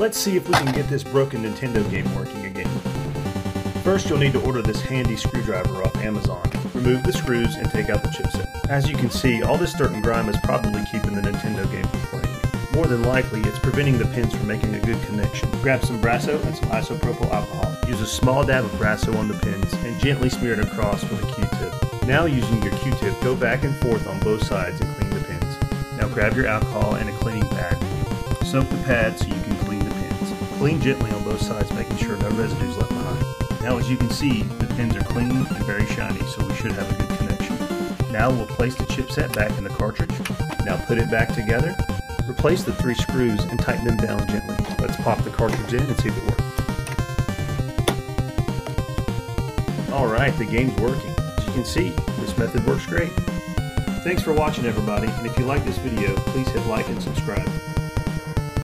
Let's see if we can get this broken Nintendo game working again. First, you'll need to order this handy screwdriver off Amazon. Remove the screws and take out the chipset. As you can see, all this dirt and grime is probably keeping the Nintendo game from playing. More than likely, it's preventing the pins from making a good connection. Grab some Brasso and some isopropyl alcohol. Use a small dab of Brasso on the pins and gently smear it across with a Q-tip. Now using your Q-tip, go back and forth on both sides and clean the pins. Now grab your alcohol and a cleaning pad. Soak the pad so you can clean the pins. Clean gently on both sides, making sure no residue is left behind. Now as you can see, the pins are clean and very shiny, so we should have a good connection. Now we'll place the chipset back in the cartridge. Now put it back together. Replace the three screws and tighten them down gently. Let's pop the cartridge in and see if it works. Alright, the game's working. As you can see, this method works great. Thanks for watching, everybody, and if you like this video, please hit like and subscribe.